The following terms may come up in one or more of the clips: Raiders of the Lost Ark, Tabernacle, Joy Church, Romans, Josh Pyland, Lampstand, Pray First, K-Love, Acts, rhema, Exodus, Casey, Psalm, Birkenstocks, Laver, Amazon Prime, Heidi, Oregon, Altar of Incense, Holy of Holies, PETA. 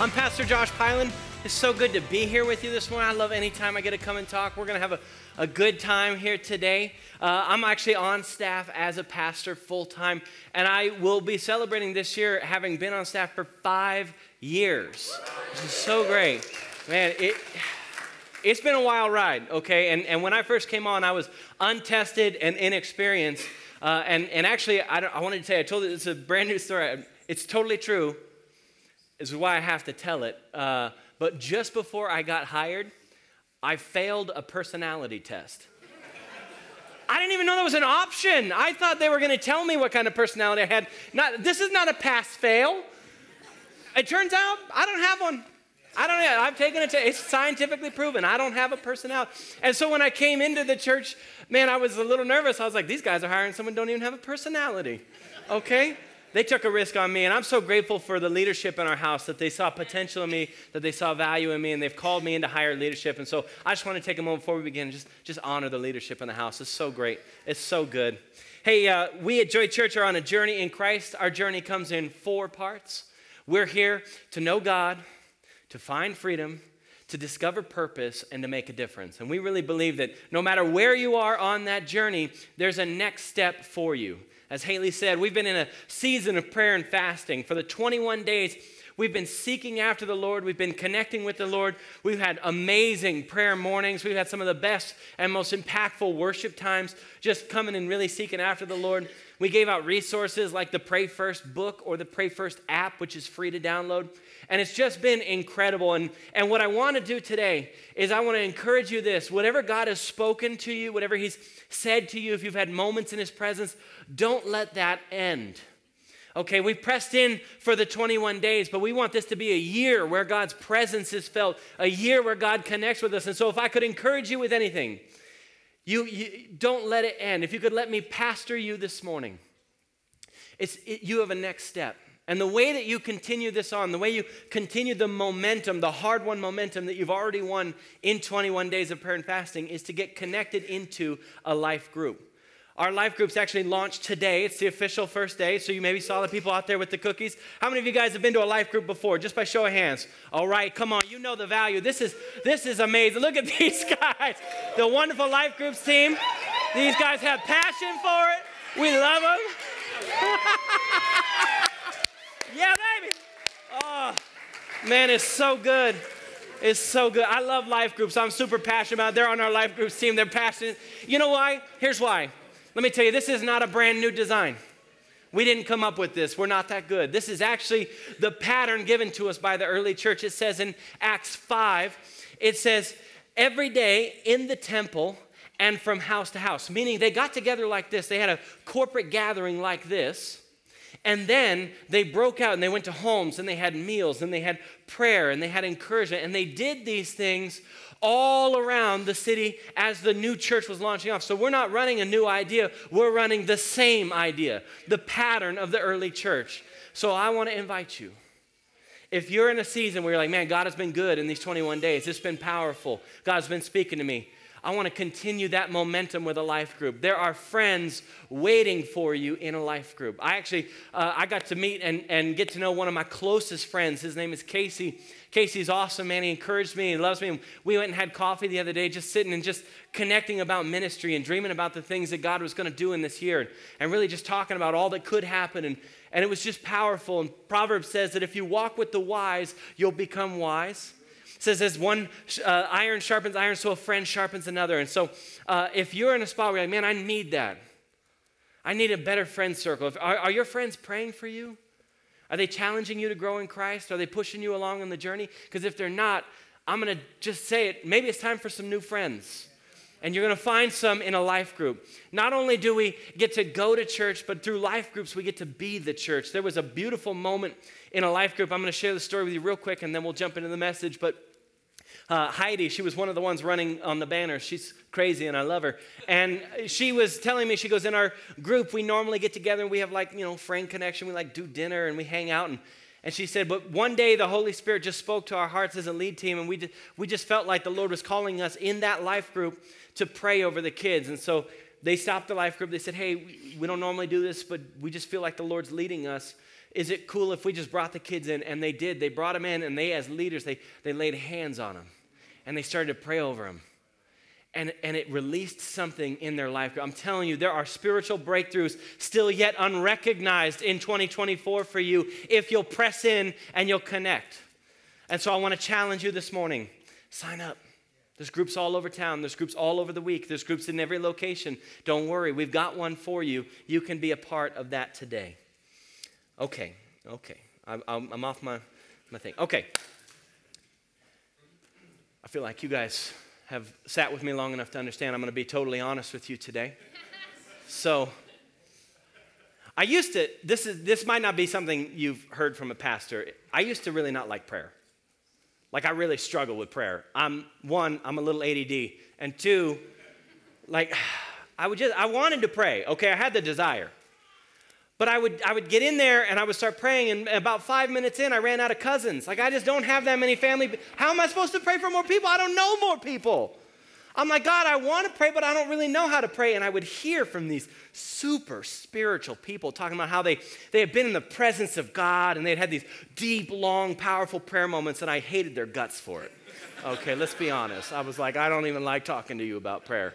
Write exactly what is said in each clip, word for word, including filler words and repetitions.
I'm Pastor Josh Pyland. It's so good to be here with you this morning. I love any time I get to come and talk. We're going to have a, a good time here today. Uh, I'm actually on staff as a pastor full-time, and I will be celebrating this year having been on staff for five years, which is so great. Man, it, it's been a wild ride, okay? And, and when I first came on, I was untested and inexperienced. Uh, and, and actually, I, don't, I wanted to tell you, I told you, it's a brand new story. It's totally true. This is why I have to tell it. Uh, But just before I got hired, I failed a personality test. I didn't even know that was an option. I thought they were going to tell me what kind of personality I had. Not, this is not a pass-fail. It turns out I don't have one. I don't know. I've taken it. It's scientifically proven. I don't have a personality. And so when I came into the church, man, I was a little nervous. I was like, these guys are hiring someone who don't even have a personality. Okay? They took a risk on me, and I'm so grateful for the leadership in our house that they saw potential in me, that they saw value in me, and they've called me into higher leadership. And so I just want to take a moment before we begin and just, just honor the leadership in the house. It's so great. It's so good. Hey, uh, we at Joy Church are on a journey in Christ. Our journey comes in four parts. We're here to know God, to find freedom, to discover purpose, and to make a difference. And we really believe that no matter where you are on that journey, there's a next step for you. As Haley said, we've been in a season of prayer and fasting. For the twenty-one days, we've been seeking after the Lord. We've been connecting with the Lord. We've had amazing prayer mornings. We've had some of the best and most impactful worship times, just coming and really seeking after the Lord. We gave out resources like the Pray First book or the Pray First app, which is free to download. And it's just been incredible. And, and what I want to do today is I want to encourage you this. Whatever God has spoken to you, whatever he's said to you, if you've had moments in his presence, don't let that end. Okay, we pressed in for the twenty-one days, but we want this to be a year where God's presence is felt, a year where God connects with us. And so if I could encourage you with anything, you, you don't let it end. If you could let me pastor you this morning, it's, it, you have a next step. And the way that you continue this on, the way you continue the momentum, the hard-won momentum that you've already won in twenty-one days of prayer and fasting is to get connected into a life group. Our life group's actually launched today. It's the official first day, so you maybe saw the people out there with the cookies. How many of you guys have been to a life group before? Just by show of hands. All right, come on. You know the value. This is, this is amazing. Look at these guys, the wonderful life groups team. These guys have passion for it. We love them. Yeah, baby. Oh, man, it's so good. It's so good. I love life groups. I'm super passionate about it. They're on our life groups team. They're passionate. You know why? Here's why. Let me tell you, this is not a brand new design. We didn't come up with this. We're not that good. This is actually the pattern given to us by the early church. It says in Acts five, it says, every day in the temple and from house to house. Meaning they got together like this. They had a corporate gathering like this. And then they broke out and they went to homes and they had meals and they had prayer and they had encouragement. And they did these things all around the city as the new church was launching off. So we're not running a new idea. We're running the same idea, the pattern of the early church. So I want to invite you. If you're in a season where you're like, man, God has been good in these twenty-one days. It's been powerful. God's been speaking to me. I want to continue that momentum with a life group. There are friends waiting for you in a life group. I actually, uh, I got to meet and, and get to know one of my closest friends. His name is Casey. Casey's awesome, man. He encouraged me. He loves me. We went and had coffee the other day, just sitting and just connecting about ministry and dreaming about the things that God was going to do in this year and really just talking about all that could happen. And, and it was just powerful. And Proverbs says that if you walk with the wise, you'll become wise. It says, as one uh, iron sharpens iron, so a friend sharpens another. And so uh, if you're in a spot where you're like, man, I need that. I need a better friend circle. If, are, are your friends praying for you? Are they challenging you to grow in Christ? Are they pushing you along on the journey? Because if they're not, I'm going to just say it. Maybe it's time for some new friends. And you're going to find some in a life group. Not only do we get to go to church, but through life groups, we get to be the church. There was a beautiful moment in a life group. I'm going to share the story with you real quick, and then we'll jump into the message. But uh, Heidi, she was one of the ones running on the banner. She's crazy, and I love her. And she was telling me, she goes, in our group, we normally get together, and we have, like, you know, friend connection. We, like, do dinner, and we hang out. And, and she said, but one day the Holy Spirit just spoke to our hearts as a lead team, and we just, we just felt like the Lord was calling us in that life group to pray over the kids. And so they stopped the life group. They said, hey, we don't normally do this, but we just feel like the Lord's leading us is it cool if we just brought the kids in? And they did. They brought them in, and they, as leaders, they, they laid hands on them, and they started to pray over them. And, and it released something in their life. I'm telling you, there are spiritual breakthroughs still yet unrecognized in twenty twenty-four for you if you'll press in and you'll connect. And so I want to challenge you this morning. Sign up. There's groups all over town. There's groups all over the week. There's groups in every location. Don't worry. We've got one for you. You can be a part of that today. Okay. Okay. I'm, I'm off my, my thing. Okay. I feel like you guys have sat with me long enough to understand I'm going to be totally honest with you today. So I used to, this is this might not be something you've heard from a pastor. I used to really not like prayer. Like I really struggle with prayer. I'm one, I'm a little A D D, and two, like I would just I wanted to pray. Okay, I had the desire. But I would I would get in there and I would start praying, and about five minutes in, I ran out of cousins. Like I just don't have that many family. How am I supposed to pray for more people? I don't know more people. I'm like, God, I want to pray, but I don't really know how to pray. And I would hear from these super spiritual people talking about how they, they had been in the presence of God and they had had these deep, long, powerful prayer moments, and I hated their guts for it. Okay, let's be honest. I was like, I don't even like talking to you about prayer.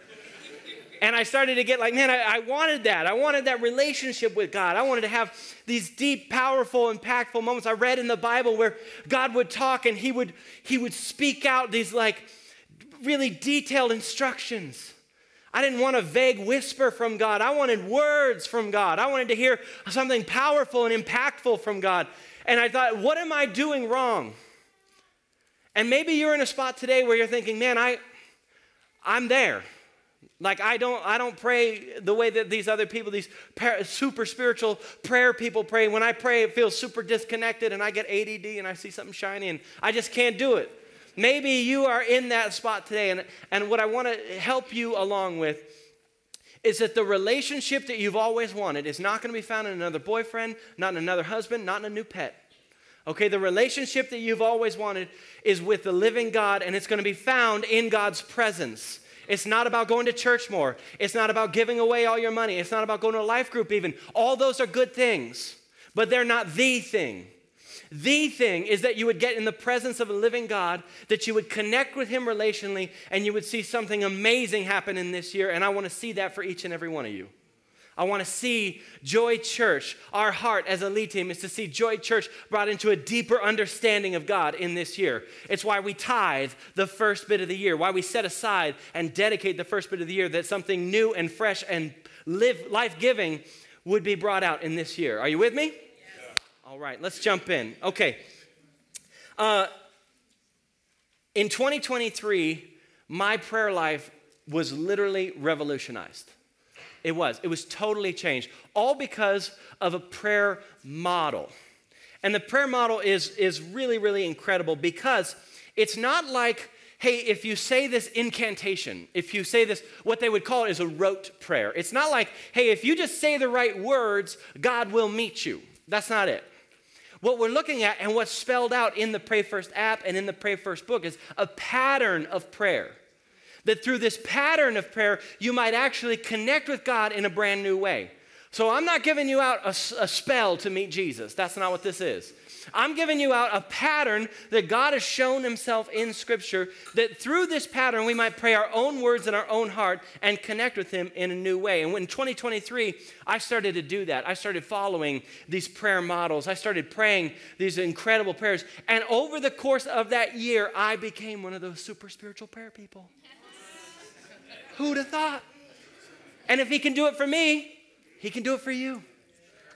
And I started to get like, man, I, I wanted that. I wanted that relationship with God. I wanted to have these deep, powerful, impactful moments. I read in the Bible where God would talk and he would, he would speak out these like really detailed instructions. I didn't want a vague whisper from God. I wanted words from God. I wanted to hear something powerful and impactful from God. And I thought, what am I doing wrong? And maybe you're in a spot today where you're thinking, man, I, I'm there. Like, I don't, I don't pray the way that these other people, these super spiritual prayer people pray. When I pray, it feels super disconnected, and I get A D D, and I see something shiny, and I just can't do it. Maybe you are in that spot today, and, and what I want to help you along with is that the relationship that you've always wanted is not going to be found in another boyfriend, not in another husband, not in a new pet. Okay, the relationship that you've always wanted is with the living God, and it's going to be found in God's presence. It's not about going to church more. It's not about giving away all your money. It's not about going to a life group even. All those are good things, but they're not the thing. The thing is that you would get in the presence of a living God, that you would connect with him relationally, and you would see something amazing happen in this year, and I want to see that for each and every one of you. I want to see Joy Church, our heart as a lead team is to see Joy Church brought into a deeper understanding of God in this year. It's why we tithe the first bit of the year, why we set aside and dedicate the first bit of the year that something new and fresh and live, life-giving would be brought out in this year. Are you with me? Yes. All right, let's jump in. Okay. Uh, in twenty twenty-three, my prayer life was literally revolutionized. It was. It was totally changed, all because of a prayer model. And the prayer model is, is really, really incredible because it's not like, hey, if you say this incantation, if you say this, what they would call it is a rote prayer. It's not like, hey, if you just say the right words, God will meet you. That's not it. What we're looking at and what's spelled out in the Pray First app and in the Pray First book is a pattern of prayer. That through this pattern of prayer, you might actually connect with God in a brand new way. So I'm not giving you out a, a spell to meet Jesus. That's not what this is. I'm giving you out a pattern that God has shown himself in Scripture, that through this pattern, we might pray our own words in our own heart and connect with him in a new way. And in twenty twenty-three, I started to do that. I started following these prayer models. I started praying these incredible prayers. And over the course of that year, I became one of those super spiritual prayer people. Who'd have thought? And if he can do it for me, he can do it for you.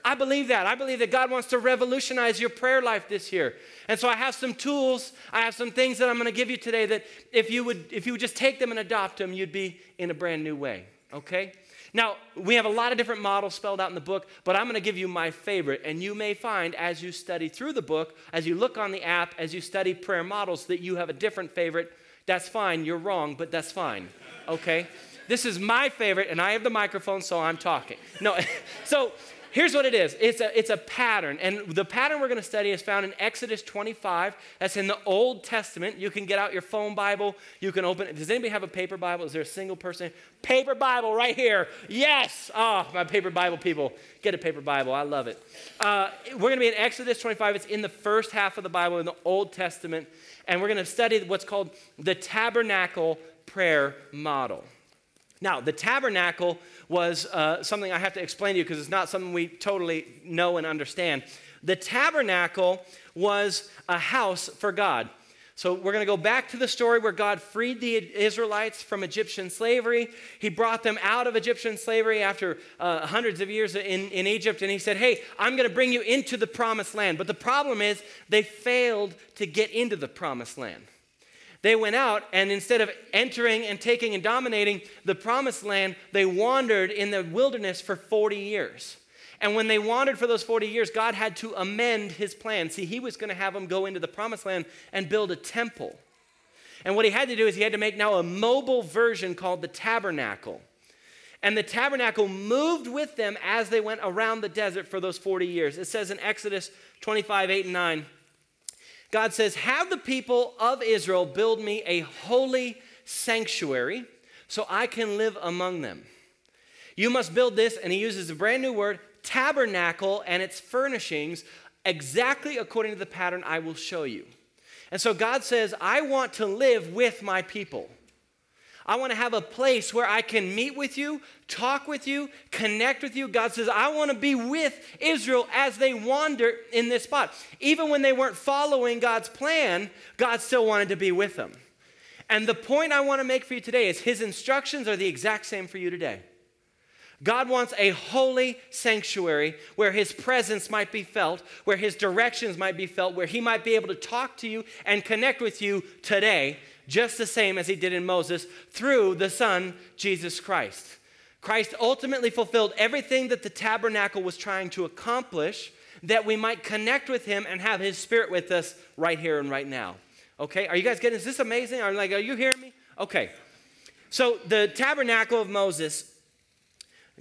I believe that. I believe that God wants to revolutionize your prayer life this year. And so I have some tools. I have some things that I'm going to give you today that if you would, if you would just take them and adopt them, you'd be in a brand new way. Okay? Now, we have a lot of different models spelled out in the book, but I'm going to give you my favorite. And you may find as you study through the book, as you look on the app, as you study prayer models, that you have a different favorite. That's fine. You're wrong, but that's fine. Okay, this is my favorite, and I have the microphone, so I'm talking. No, so here's what it is. It's a, it's a pattern. And the pattern we're going to study is found in Exodus twenty-five. That's in the Old Testament. You can get out your phone Bible. You can open it. Does anybody have a paper Bible? Is there a single person? Paper Bible right here. Yes. Oh, my paper Bible people. Get a paper Bible. I love it. Uh, we're going to be in Exodus twenty-five. It's in the first half of the Bible in the Old Testament. And we're going to study what's called the tabernacle prayer model. Now, the tabernacle was uh, something I have to explain to you because it's not something we totally know and understand. The tabernacle was a house for God. So we're going to go back to the story where God freed the Israelites from Egyptian slavery. He brought them out of Egyptian slavery after uh, hundreds of years in, in Egypt. And he said, hey, I'm going to bring you into the promised land. But the problem is they failed to get into the promised land. They went out, and instead of entering and taking and dominating the promised land, they wandered in the wilderness for forty years. And when they wandered for those forty years, God had to amend his plan. See, he was going to have them go into the promised land and build a temple. And what he had to do is he had to make now a mobile version called the tabernacle. And the tabernacle moved with them as they went around the desert for those forty years. It says in Exodus twenty-five, eight and nine, God says, have the people of Israel build me a holy sanctuary so I can live among them. You must build this, and he uses a brand new word, tabernacle and its furnishings, exactly according to the pattern I will show you. And so God says, I want to live with my people. I want to have a place where I can meet with you, talk with you, connect with you. God says, I want to be with Israel as they wander in this spot. Even when they weren't following God's plan, God still wanted to be with them. And the point I want to make for you today is his instructions are the exact same for you today. God wants a holy sanctuary where his presence might be felt, where his directions might be felt, where he might be able to talk to you and connect with you today, just the same as he did in Moses through the Son, Jesus Christ. Christ ultimately fulfilled everything that the tabernacle was trying to accomplish, that we might connect with him and have his spirit with us right here and right now. Okay, are you guys getting, is this amazing? Are, like, are you hearing me? Okay, so the tabernacle of Moses,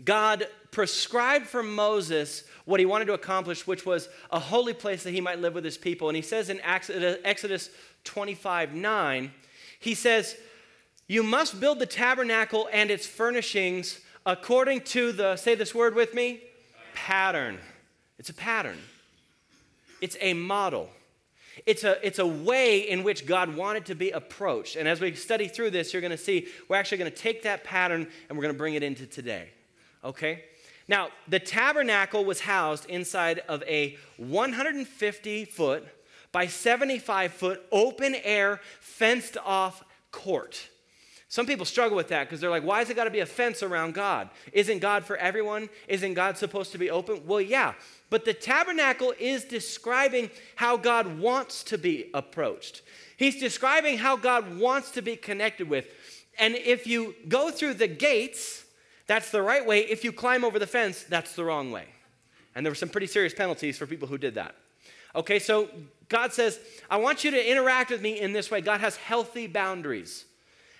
God prescribed for Moses what he wanted to accomplish, which was a holy place that he might live with his people. And he says in Exodus twenty-five, nine, he says, you must build the tabernacle and its furnishings according to the, say this word with me, pattern. It's a pattern. It's a model. It's a, it's a way in which God wanted to be approached. And as we study through this, you're going to see we're actually going to take that pattern and we're going to bring it into today. Okay? Now, the tabernacle was housed inside of a one hundred fifty foot by seventy-five foot open air fenced off court. Some people struggle with that because they're like, why has it got to be a fence around God? Isn't God for everyone? Isn't God supposed to be open? Well, yeah, but the tabernacle is describing how God wants to be approached. He's describing how God wants to be connected with. And if you go through the gates, that's the right way. If you climb over the fence, that's the wrong way. And there were some pretty serious penalties for people who did that. Okay, so God says, I want you to interact with me in this way. God has healthy boundaries,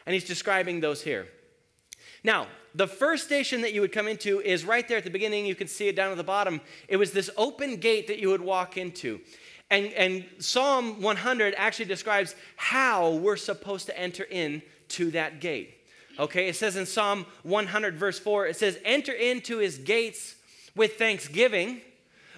and he's describing those here. Now, the first station that you would come into is right there at the beginning. You can see it down at the bottom. It was this open gate that you would walk into. And, and Psalm one hundred actually describes how we're supposed to enter in to that gate. Okay, it says in Psalm one hundred verse four, it says, enter into his gates with thanksgiving,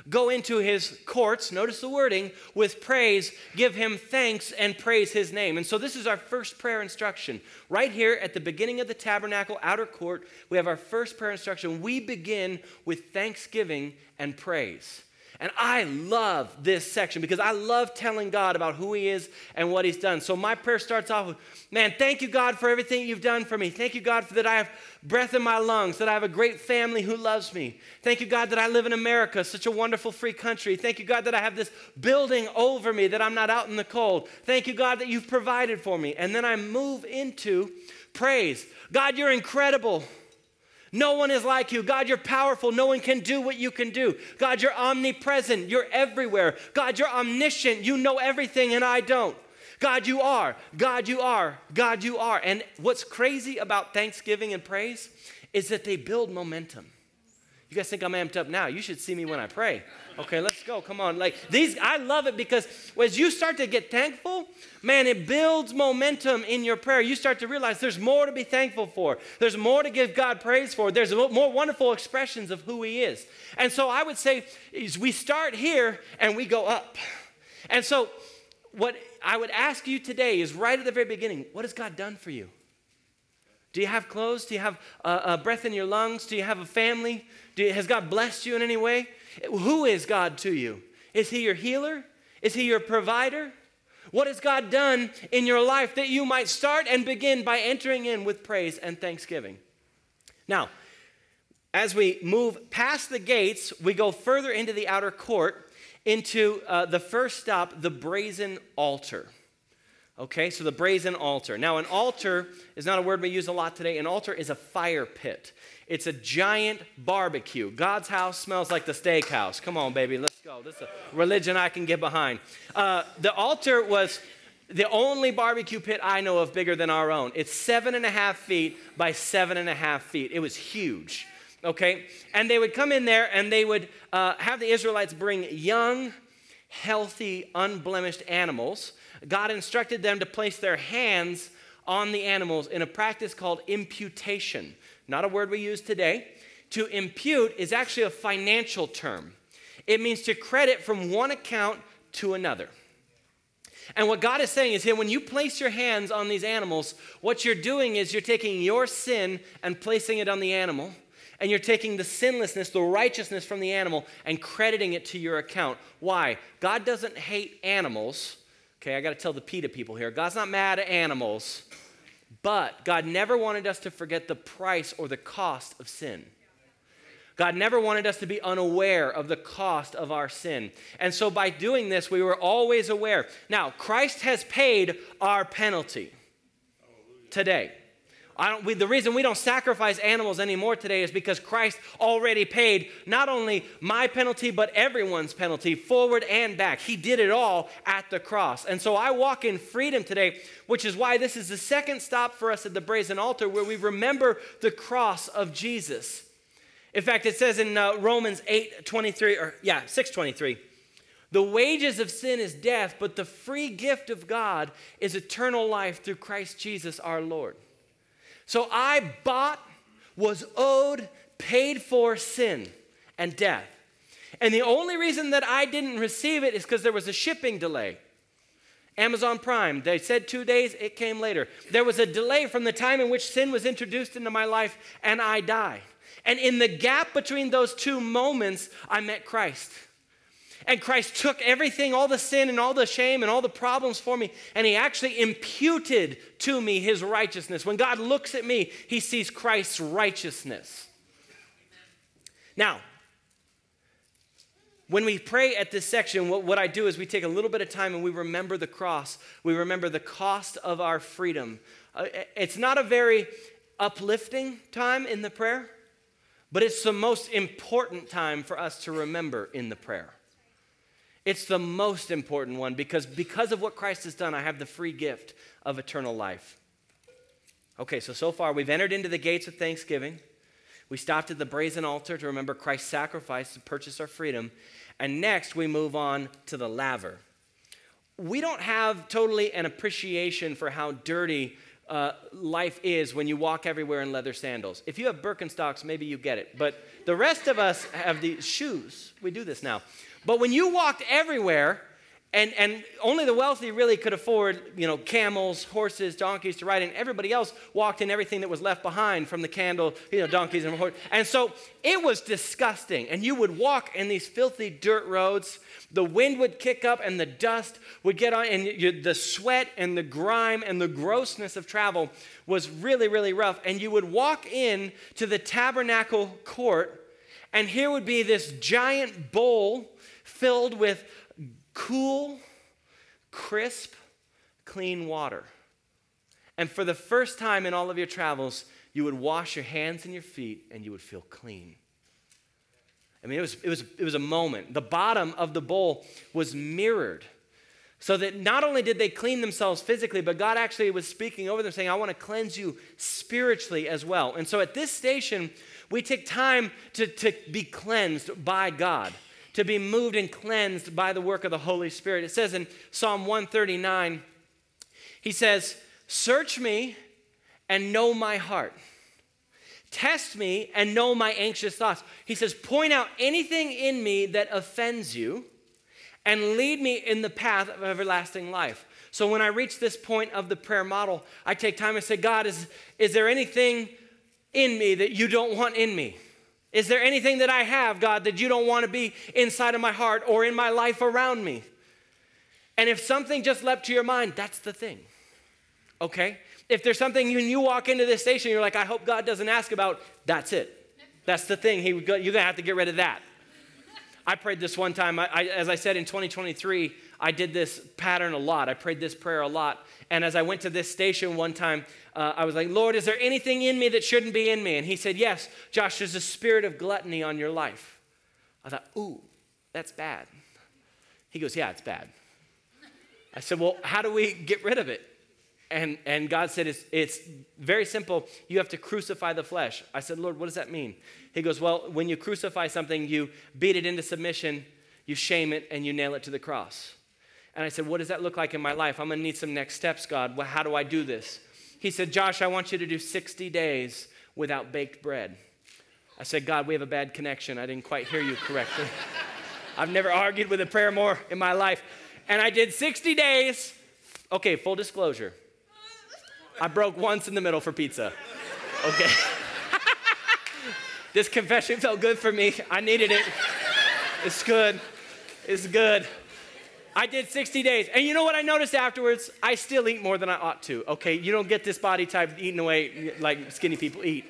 go into his courts, notice the wording, with praise, give him thanks and praise his name. And so this is our first prayer instruction. Right here at the beginning of the tabernacle, outer court, we have our first prayer instruction. We begin with thanksgiving and praise. And I love this section because I love telling God about who he is and what he's done. So my prayer starts off with, man, thank you, God, for everything you've done for me. Thank you, God, for that I have breath in my lungs, that I have a great family who loves me. Thank you, God, that I live in America, such a wonderful free country. Thank you, God, that I have this building over me, that I'm not out in the cold. Thank you, God, that you've provided for me. And then I move into praise. God, you're incredible. No one is like you. God, you're powerful. No one can do what you can do. God, you're omnipresent. You're everywhere. God, you're omniscient. You know everything and I don't. God, you are. God, you are. God, you are. And what's crazy about thanksgiving and praise is that they build momentum. You guys think I'm amped up now? You should see me when I pray. Okay, let's go. Come on. Like these, I love it because as you start to get thankful, man, it builds momentum in your prayer. You start to realize there's more to be thankful for. There's more to give God praise for. There's more wonderful expressions of who he is. And so I would say is we start here and we go up. And so what I would ask you today is right at the very beginning, what has God done for you? Do you have clothes? Do you have uh, a breath in your lungs? Do you have a family? Do you, has God blessed you in any way? Who is God to you? Is he your healer? Is he your provider? What has God done in your life that you might start and begin by entering in with praise and thanksgiving? Now, as we move past the gates, we go further into the outer court, into uh, the first stop, the brazen altar. Okay, so the brazen altar. Now, an altar is not a word we use a lot today. An altar is a fire pit. It's a giant barbecue. God's house smells like the steakhouse. Come on, baby, let's go. This is a religion I can get behind. Uh, the altar was the only barbecue pit I know of bigger than our own. It's seven and a half feet by seven and a half feet. It was huge, okay? And they would come in there, and they would uh, have the Israelites bring young, healthy, unblemished animals. God instructed them to place their hands on the animals in a practice called imputation. Not a word we use today. To impute is actually a financial term. It means to credit from one account to another. And what God is saying is here, when you place your hands on these animals, what you're doing is you're taking your sin and placing it on the animal. And you're taking the sinlessness, the righteousness from the animal and crediting it to your account. Why? God doesn't hate animals. Okay, I got to tell the PETA people here. God's not mad at animals. But God never wanted us to forget the price or the cost of sin. God never wanted us to be unaware of the cost of our sin. And so by doing this, we were always aware. Now, Christ has paid our penalty today. I don't, we, the reason we don't sacrifice animals anymore today is because Christ already paid not only my penalty, but everyone's penalty, forward and back. He did it all at the cross. And so I walk in freedom today, which is why this is the second stop for us at the brazen altar, where we remember the cross of Jesus. In fact, it says in uh, Romans eight twenty-three, or yeah, six twenty-three, the wages of sin is death, but the free gift of God is eternal life through Christ Jesus our Lord. So I bought, was owed, paid for sin and death. And the only reason that I didn't receive it is because there was a shipping delay. Amazon Prime, they said two days, it came later. There was a delay from the time in which sin was introduced into my life and I die. And in the gap between those two moments, I met Christ. And Christ took everything, all the sin and all the shame and all the problems for me, and he actually imputed to me his righteousness. When God looks at me, he sees Christ's righteousness. Now, when we pray at this section, what, what I do is we take a little bit of time and we remember the cross. We remember the cost of our freedom. Uh, it's not a very uplifting time in the prayer, but it's the most important time for us to remember in the prayer. It's the most important one because, because of what Christ has done, I have the free gift of eternal life. Okay, so so far we've entered into the gates of thanksgiving. We stopped at the brazen altar to remember Christ's sacrifice to purchase our freedom. And next we move on to the laver. We don't have totally an appreciation for how dirty uh, life is when you walk everywhere in leather sandals. If you have Birkenstocks, maybe you get it. But the rest of us have these shoes. We do this now. But when you walked everywhere, and, and only the wealthy really could afford, you know, camels, horses, donkeys to ride in. Everybody else walked in everything that was left behind from the candle, you know, donkeys and horses. And so it was disgusting. And you would walk in these filthy dirt roads. The wind would kick up and the dust would get on. And you, the sweat and the grime and the grossness of travel was really, really rough. And you would walk in to the tabernacle court. And here would be this giant bowl filled with cool, crisp, clean water. And for the first time in all of your travels, you would wash your hands and your feet and you would feel clean. I mean, it was, it was, it was a moment. The bottom of the bowl was mirrored. So that not only did they clean themselves physically, but God actually was speaking over them saying, I want to cleanse you spiritually as well. And so at this station, we take time to, to be cleansed by God, to be moved and cleansed by the work of the Holy Spirit. It says in Psalm one thirty-nine, he says, search me and know my heart. Test me and know my anxious thoughts. He says, point out anything in me that offends you, and lead me in the path of everlasting life. So when I reach this point of the prayer model, I take time and say, God, is, is there anything in me that you don't want in me? Is there anything that I have, God, that you don't want to be inside of my heart or in my life around me? And if something just leapt to your mind, that's the thing, okay? If there's something when you walk into this station, you're like, I hope God doesn't ask about, that's it. That's the thing. He would go, you're going to have to get rid of that. I prayed this one time. I, I, as I said, in twenty twenty-three, I did this pattern a lot. I prayed this prayer a lot. And as I went to this station one time, uh, I was like, Lord, is there anything in me that shouldn't be in me? And he said, yes, Josh, there's a spirit of gluttony on your life. I thought, ooh, that's bad. He goes, yeah, it's bad. I said, well, how do we get rid of it? And, and God said, it's, it's very simple. You have to crucify the flesh. I said, Lord, what does that mean? He goes, well, when you crucify something, you beat it into submission, you shame it, and you nail it to the cross. And I said, what does that look like in my life? I'm going to need some next steps, God. Well, how do I do this? He said, Josh, I want you to do sixty days without baked bread. I said, God, we have a bad connection. I didn't quite hear you correctly. I've never argued with a prayer more in my life. And I did sixty days. Okay, full disclosure. I broke once in the middle for pizza. Okay. This confession felt good for me. I needed it. It's good. It's good. I did sixty days. And you know what I noticed afterwards? I still eat more than I ought to. Okay. You don't get this body type eating away like skinny people eat.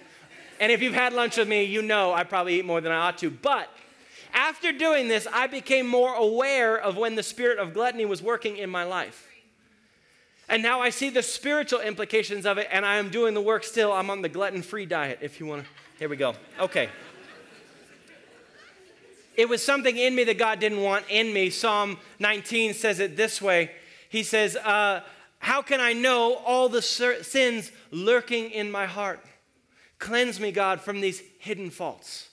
And if you've had lunch with me, you know I probably eat more than I ought to. But after doing this, I became more aware of when the spirit of gluttony was working in my life. And now I see the spiritual implications of it, and I am doing the work still. I'm on the glutton-free diet, if you want to. Here we go. Okay. It was something in me that God didn't want in me. Psalm nineteen says it this way. He says, uh, how can I know all the sins lurking in my heart? Cleanse me, God, from these hidden faults.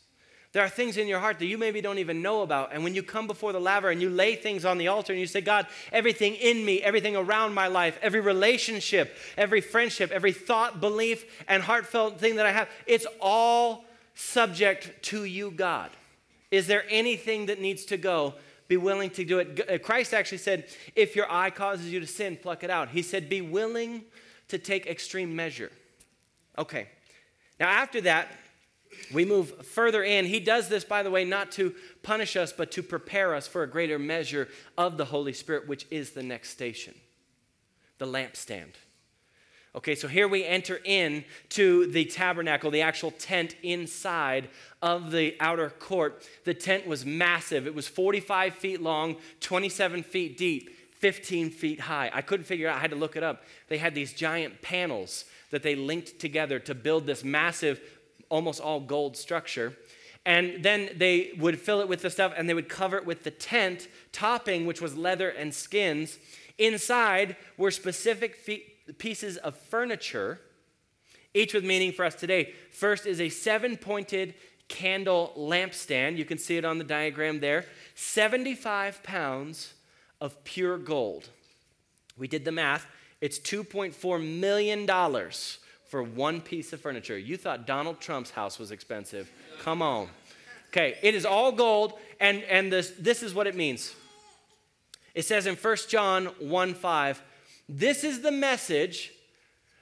There are things in your heart that you maybe don't even know about. And when you come before the laver and you lay things on the altar and you say, God, everything in me, everything around my life, every relationship, every friendship, every thought, belief, and heartfelt thing that I have, it's all subject to you, God. Is there anything that needs to go? Be willing to do it. Christ actually said, if your eye causes you to sin, pluck it out. He said, be willing to take extreme measure. Okay. Now, after that, we move further in. He does this, by the way, not to punish us, but to prepare us for a greater measure of the Holy Spirit, which is the next station, the lampstand. Okay, so here we enter in to the tabernacle, the actual tent inside of the outer court. The tent was massive. It was forty-five feet long, twenty-seven feet deep, fifteen feet high. I couldn't figure out. I had to look it up. They had these giant panels that they linked together to build this massive, almost all gold structure. And then they would fill it with the stuff and they would cover it with the tent topping, which was leather and skins. Inside were specific fe- pieces of furniture, each with meaning for us today. First is a seven-pointed candle lampstand. You can see it on the diagram there. seventy-five pounds of pure gold. We did the math. It's two point four million dollars. For one piece of furniture. You thought Donald Trump's house was expensive. Come on. Okay, it is all gold, and, and this, this is what it means. It says in First John one five, this is the message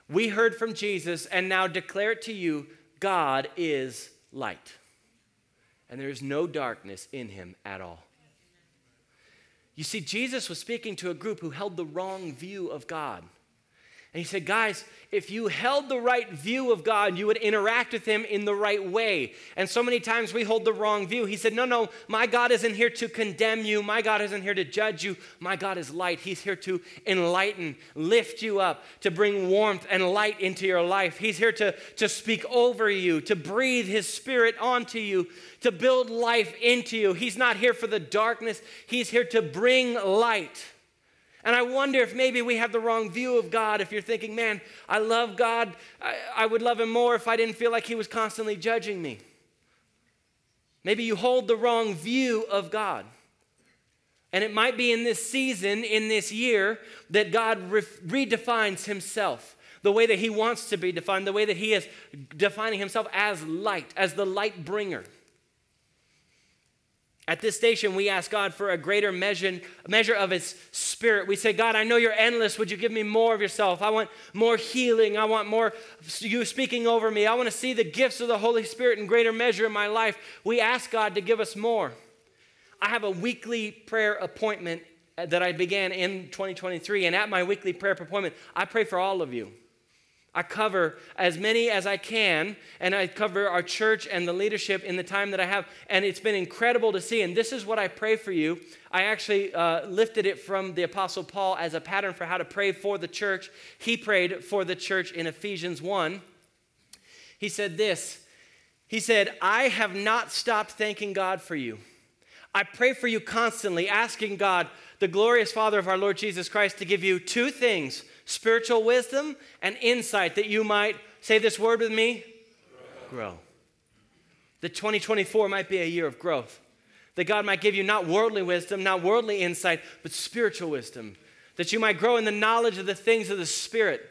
we heard from Jesus and now declare it to you, God is light, and there is no darkness in him at all. You see, Jesus was speaking to a group who held the wrong view of God. And he said, guys, if you held the right view of God, you would interact with him in the right way. And so many times we hold the wrong view. He said, no, no, my God isn't here to condemn you. My God isn't here to judge you. My God is light. He's here to enlighten, lift you up, to bring warmth and light into your life. He's here to, to speak over you, to breathe his spirit onto you, to build life into you. He's not here for the darkness. He's here to bring light. And I wonder if maybe we have the wrong view of God. If you're thinking, man, I love God. I, I would love him more if I didn't feel like he was constantly judging me. Maybe you hold the wrong view of God. And it might be in this season, in this year, that God re- redefines himself. The way that he wants to be defined. The way that he is defining himself as light, as the light bringer. At this station, we ask God for a greater measure, measure of his spirit. We say, God, I know you're endless. Would you give me more of yourself? I want more healing. I want more you speaking over me. I want to see the gifts of the Holy Spirit in greater measure in my life. We ask God to give us more. I have a weekly prayer appointment that I began in twenty twenty-three. And at my weekly prayer appointment, I pray for all of you. I cover as many as I can, and I cover our church and the leadership in the time that I have, and it's been incredible to see, and this is what I pray for you. I actually uh, lifted it from the Apostle Paul as a pattern for how to pray for the church. He prayed for the church in Ephesians one. He said this, he said, I have not stopped thanking God for you. I pray for you constantly, asking God, the glorious Father of our Lord Jesus Christ, to give you two things, spiritual wisdom and insight, that you might, say this word with me, grow. grow. That twenty twenty-four might be a year of growth. That God might give you not worldly wisdom, not worldly insight, but spiritual wisdom. That you might grow in the knowledge of the things of the Spirit.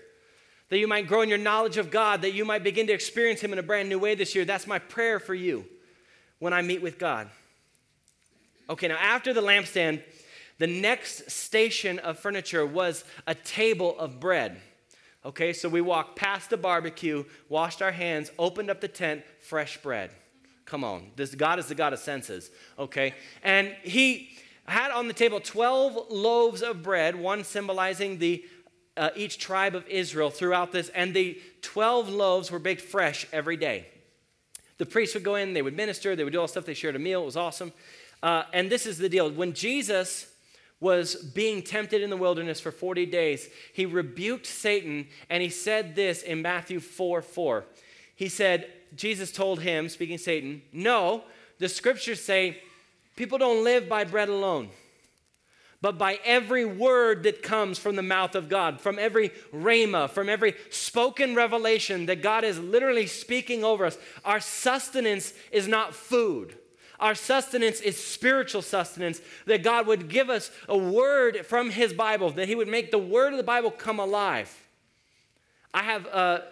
That you might grow in your knowledge of God. That you might begin to experience him in a brand new way this year. That's my prayer for you when I meet with God. Okay, now after the lampstand, the next station of furniture was a table of bread. Okay, so we walked past the barbecue, washed our hands, opened up the tent, fresh bread. Come on, this God is the God of senses. Okay, and he had on the table twelve loaves of bread, one symbolizing the uh, each tribe of Israel throughout this, and the twelve loaves were baked fresh every day. The priests would go in, they would minister, they would do all stuff, they shared a meal, it was awesome. Uh, and this is the deal. When Jesus was being tempted in the wilderness for forty days, he rebuked Satan, and he said this in Matthew four four. He said, Jesus told him, speaking to Satan, no, the scriptures say people don't live by bread alone, but by every word that comes from the mouth of God, from every rhema, from every spoken revelation that God is literally speaking over us. Our sustenance is not food. Our sustenance is spiritual sustenance, that God would give us a word from his Bible, that he would make the word of the Bible come alive. I have a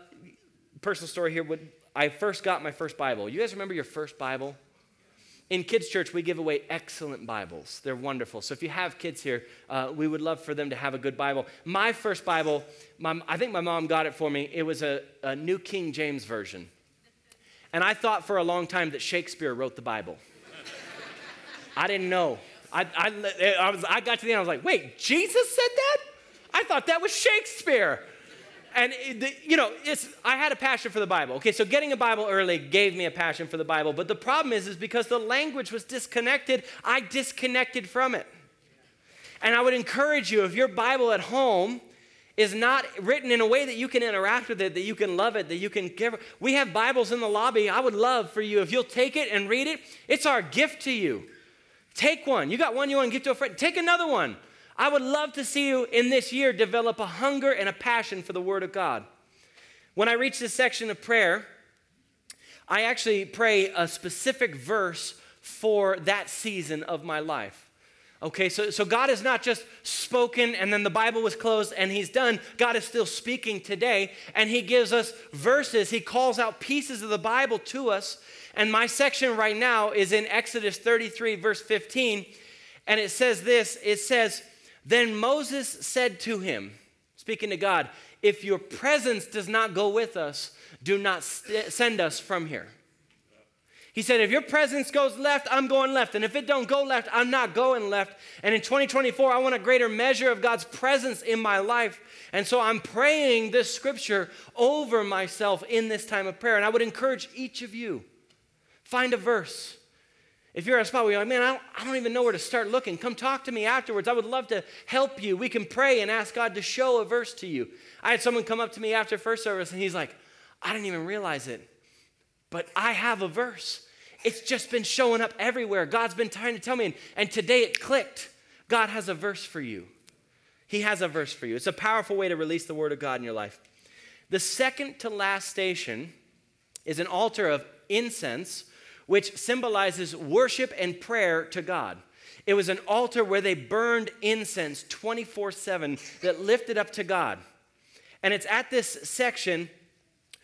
personal story here. When I first got my first Bible. You guys remember your first Bible? In Kids Church, we give away excellent Bibles. They're wonderful. So if you have kids here, uh, we would love for them to have a good Bible. My first Bible, my, I think my mom got it for me. It was a, a New King James Version. And I thought for a long time that Shakespeare wrote the Bible. I didn't know. I, I, I, was, I got to the end, I was like, wait, Jesus said that? I thought that was Shakespeare. And, it, you know, it's, I had a passion for the Bible. Okay, so getting a Bible early gave me a passion for the Bible. But the problem is, is because the language was disconnected, I disconnected from it. And I would encourage you, if your Bible at home is not written in a way that you can interact with it, that you can love it, that you can give. We have Bibles in the lobby. I would love for you, if you'll take it and read it, it's our gift to you. Take one. You got one you want to give to a friend. Take another one. I would love to see you in this year develop a hunger and a passion for the Word of God. When I reach this section of prayer, I actually pray a specific verse for that season of my life. Okay, so, so God is not just spoken and then the Bible was closed and he's done. God is still speaking today, and he gives us verses. He calls out pieces of the Bible to us. And my section right now is in Exodus thirty-three, verse fifteen. And it says this, it says, then Moses said to him, speaking to God, if your presence does not go with us, do not st- send us from here. He said, if your presence goes left, I'm going left. And if it don't go left, I'm not going left. And in twenty twenty-four, I want a greater measure of God's presence in my life. And so I'm praying this scripture over myself in this time of prayer. And I would encourage each of you, find a verse. If you're at a spot where you're like, man, I don't, I don't even know where to start looking, come talk to me afterwards. I would love to help you. We can pray and ask God to show a verse to you. I had someone come up to me after first service, and he's like, I didn't even realize it, but I have a verse. It's just been showing up everywhere. God's been trying to tell me, and, and today it clicked. God has a verse for you. he has a verse for you. It's a powerful way to release the word of God in your life. The second to last station is an altar of incense, which symbolizes worship and prayer to God. It was an altar where they burned incense twenty-four seven that lifted up to God. And it's at this section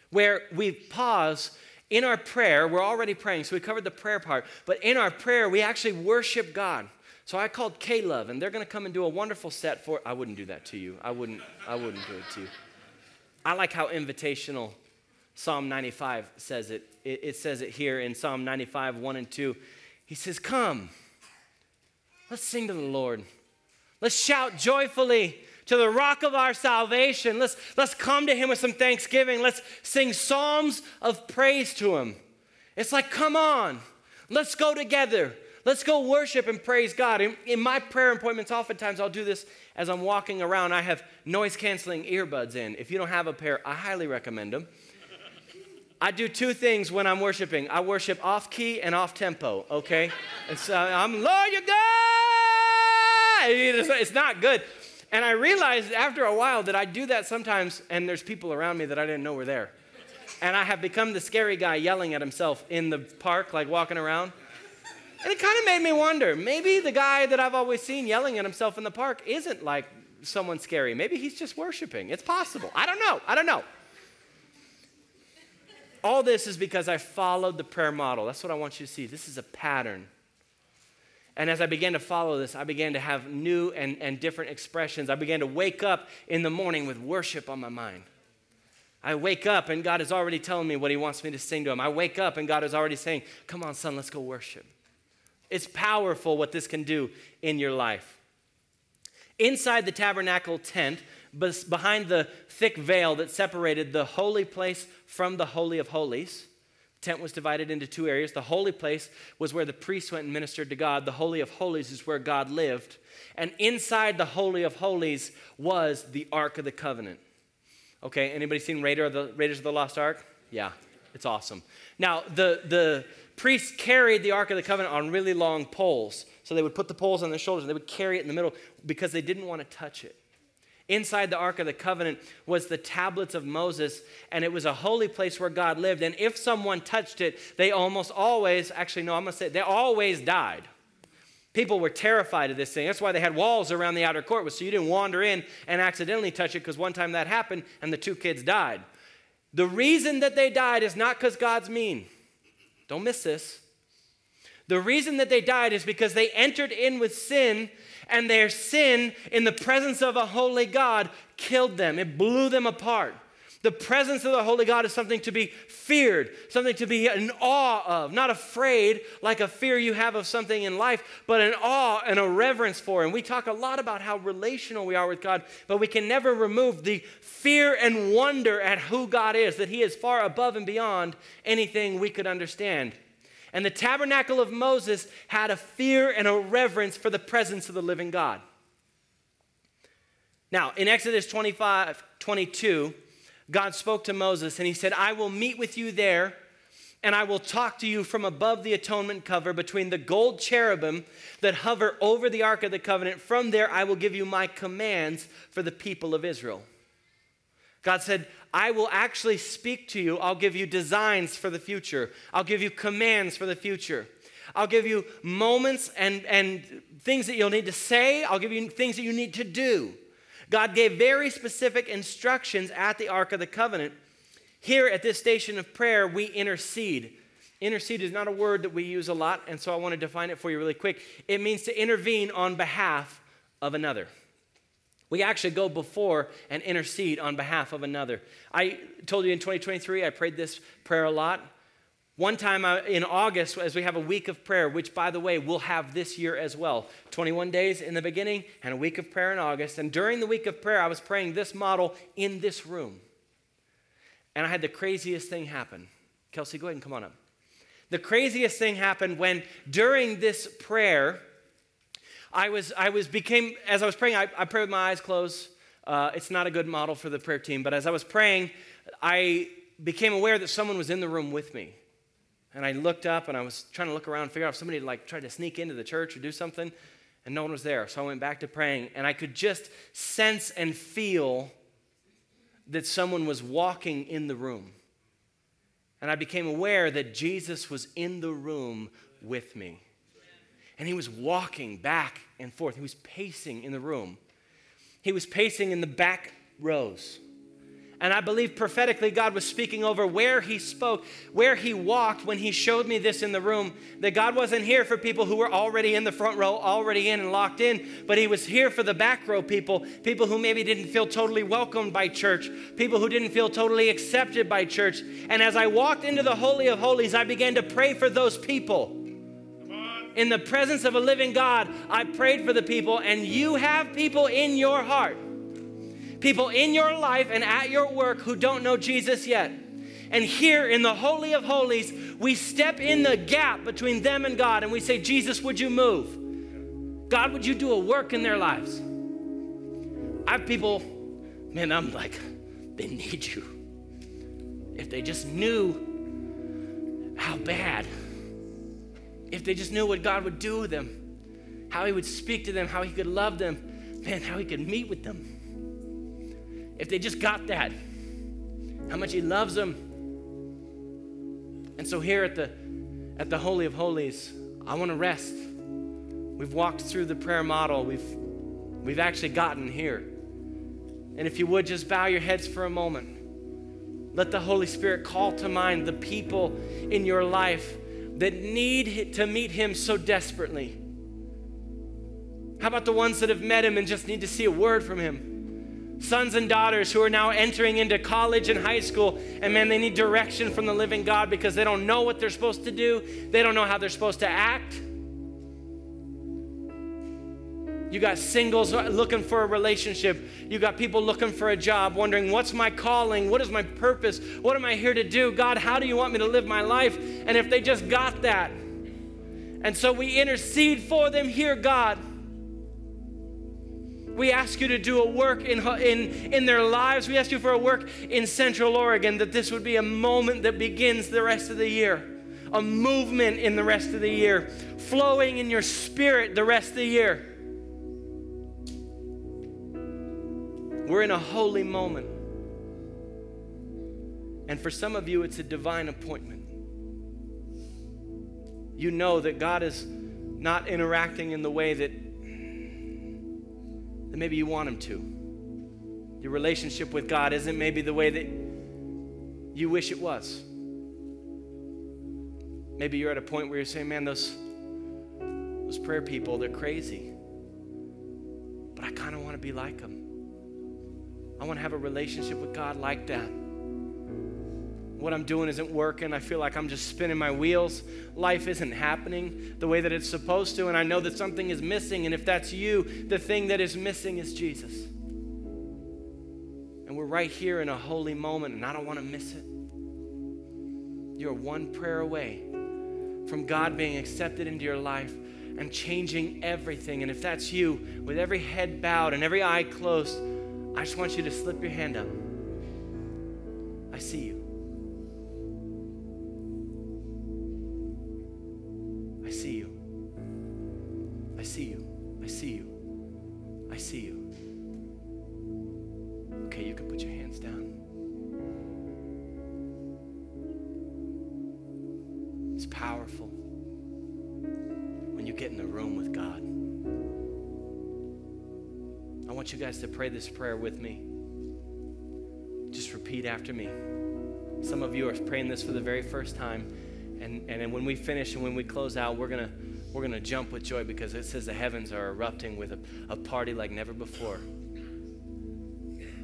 where we pause in our prayer. We're already praying, so we covered the prayer part. But in our prayer, we actually worship God. So I called K-Love, and they're going to come and do a wonderful set for... I wouldn't do that to you. I wouldn't, I wouldn't do it to you. I like how invitational Psalm ninety-five says it. it. It says it here in Psalm ninety-five, one and two. He says, come, let's sing to the Lord. Let's shout joyfully to the rock of our salvation. Let's, let's come to him with some thanksgiving. Let's sing psalms of praise to him. It's like, come on, let's go together. Let's go worship and praise God. In, in my prayer appointments, oftentimes I'll do this as I'm walking around. I have noise-canceling earbuds in. If you don't have a pair, I highly recommend them. I do two things when I'm worshiping. I worship off-key and off-tempo, okay? And so I'm, Lord, your God! It's not good. And I realized after a while that I do that sometimes, and there's people around me that I didn't know were there. And I have become the scary guy yelling at himself in the park, like walking around. And it kind of made me wonder, maybe the guy that I've always seen yelling at himself in the park isn't like someone scary. Maybe he's just worshiping. It's possible. I don't know. I don't know. All this is because I followed the prayer model. That's what I want you to see. This is a pattern. And as I began to follow this, I began to have new and, and different expressions. I began to wake up in the morning with worship on my mind. I wake up and God is already telling me what he wants me to sing to him. I wake up and God is already saying, come on, son, let's go worship. It's powerful what this can do in your life. Inside the tabernacle tent, behind the thick veil that separated the holy place from the Holy of Holies, the tent was divided into two areas. The holy place was where the priests went and ministered to God. The Holy of Holies is where God lived. And inside the Holy of Holies was the Ark of the Covenant. Okay, anybody seen Raider of the, Raiders of the Lost Ark? Yeah, it's awesome. Now, the, the priests carried the Ark of the Covenant on really long poles. So they would put the poles on their shoulders and they would carry it in the middle because they didn't want to touch it. Inside the Ark of the Covenant was the tablets of Moses, and it was a holy place where God lived. And if someone touched it, they almost always, actually, no, I'm going to say it, they always died. People were terrified of this thing. That's why they had walls around the outer court, so you didn't wander in and accidentally touch it, because one time that happened and the two kids died. The reason that they died is not because God's mean. Don't miss this. The reason that they died is because they entered in with sin, and their sin in the presence of a holy God killed them. It blew them apart. The presence of the holy God is something to be feared, something to be in awe of, not afraid like a fear you have of something in life, but an awe and a reverence for. And we talk a lot about how relational we are with God, but we can never remove the fear and wonder at who God is, that he is far above and beyond anything we could understand. And the tabernacle of Moses had a fear and a reverence for the presence of the living God. Now, in Exodus twenty-five, twenty-two, God spoke to Moses and he said, I will meet with you there and I will talk to you from above the atonement cover between the gold cherubim that hover over the Ark of the Covenant. From there, I will give you my commands for the people of Israel. God said, I will actually speak to you. I'll give you designs for the future. I'll give you commands for the future. I'll give you moments and, and things that you'll need to say. I'll give you things that you need to do. God gave very specific instructions at the Ark of the Covenant. Here at this station of prayer, we intercede. Intercede is not a word that we use a lot, and so I want to define it for you really quick. It means to intervene on behalf of another. We actually go before and intercede on behalf of another. I told you in twenty twenty-three, I prayed this prayer a lot. One time in August, as we have a week of prayer, which, by the way, we'll have this year as well. twenty-one days in the beginning and a week of prayer in August. And during the week of prayer, I was praying this model in this room. And I had the craziest thing happen. Kelsey, go ahead and come on up. The craziest thing happened when during this prayer, I was, I was became, as I was praying, I, I prayed with my eyes closed. Uh, it's not a good model for the prayer team, but as I was praying, I became aware that someone was in the room with me. And I looked up and I was trying to look around and figure out if somebody had like tried to sneak into the church or do something. and no one was there. So I went back to praying, and I could just sense and feel that someone was walking in the room. And I became aware that Jesus was in the room with me. And he was walking back and forth. He was pacing in the room. He was pacing in the back rows. And I believe prophetically God was speaking over where he spoke, where he walked when he showed me this in the room, that God wasn't here for people who were already in the front row, already in and locked in, but he was here for the back row people, people who maybe didn't feel totally welcomed by church, people who didn't feel totally accepted by church. And as I walked into the Holy of Holies, I began to pray for those people. In the presence of a living God, I prayed for the people, and you have people in your heart, people in your life and at your work who don't know Jesus yet. And here in the Holy of Holies, we step in the gap between them and God, and we say, Jesus, would you move? God, would you do a work in their lives? I have people, man, I'm like, they need you. If they just knew how bad. If they just knew what God would do with them, how he would speak to them, how he could love them, man, how he could meet with them. If they just got that, how much he loves them. And so here at the, at the Holy of Holies, I want to rest. We've walked through the prayer model. We've, we've actually gotten here. And if you would, just bow your heads for a moment. Let the Holy Spirit call to mind the people in your life that need to meet him so desperately. How about the ones that have met him and just need to see a word from him? Sons and daughters who are now entering into college and high school, and man, they need direction from the living God because they don't know what they're supposed to do. They don't know how they're supposed to act. You got singles looking for a relationship. You got people looking for a job, wondering, what's my calling? What is my purpose? What am I here to do? God, how do you want me to live my life? And if they just got that. And so we intercede for them here, God. We ask you to do a work in, in, in their lives. We ask you for a work in Central Oregon, that this would be a moment that begins the rest of the year, a movement in the rest of the year, flowing in your spirit the rest of the year. We're in a holy moment. And for some of you, it's a divine appointment. You know that God is not interacting in the way that, that maybe you want him to. Your relationship with God isn't maybe the way that you wish it was. Maybe you're at a point where you're saying, man, those, those prayer people, they're crazy. But I kind of want to be like them. I want to have a relationship with God like that. What I'm doing isn't working. I feel like I'm just spinning my wheels. Life isn't happening the way that it's supposed to, and I know that something is missing, and if that's you, the thing that is missing is Jesus. And we're right here in a holy moment, and I don't want to miss it. You're one prayer away from God being accepted into your life and changing everything. And if that's you, with every head bowed and every eye closed, I just want you to slip your hand up. I see you. I see you. I see you. I see you. I see you. Okay, you can put your hands down. It's powerful when you get in the room with God. I want you guys to pray this prayer with me. Just repeat after me. Some of you are praying this for the very first time, and, and, and when we finish and when we close out, we're gonna, we're gonna jump with joy because it says the heavens are erupting with a, a party like never before.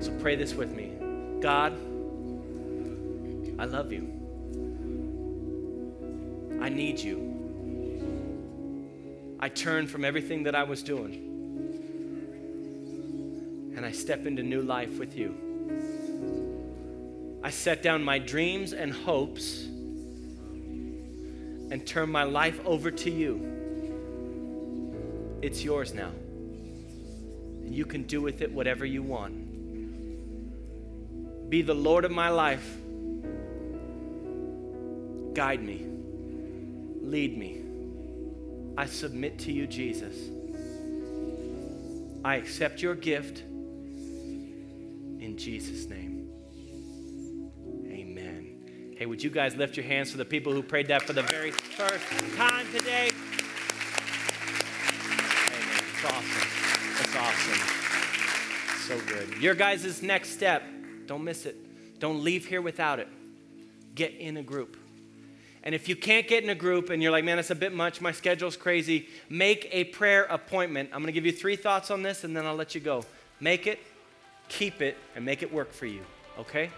So pray this with me. God, I love you. I need you. I turn from everything that I was doing, and I step into new life with you. I set down my dreams and hopes and turn my life over to you. It's yours now. And you can do with it whatever you want. Be the Lord of my life. Guide me. Lead me. I submit to you, Jesus. I accept your gift in Jesus' name. Amen. Hey, would you guys lift your hands for the people who prayed that for the very first time today? Amen. It's awesome. It's awesome. So good. Your guys' next step, don't miss it. Don't leave here without it. Get in a group. And if you can't get in a group and you're like, man, that's a bit much, my schedule's crazy, make a prayer appointment. I'm going to give you three thoughts on this, and then I'll let you go. Make it, keep it, and make it work for you, okay?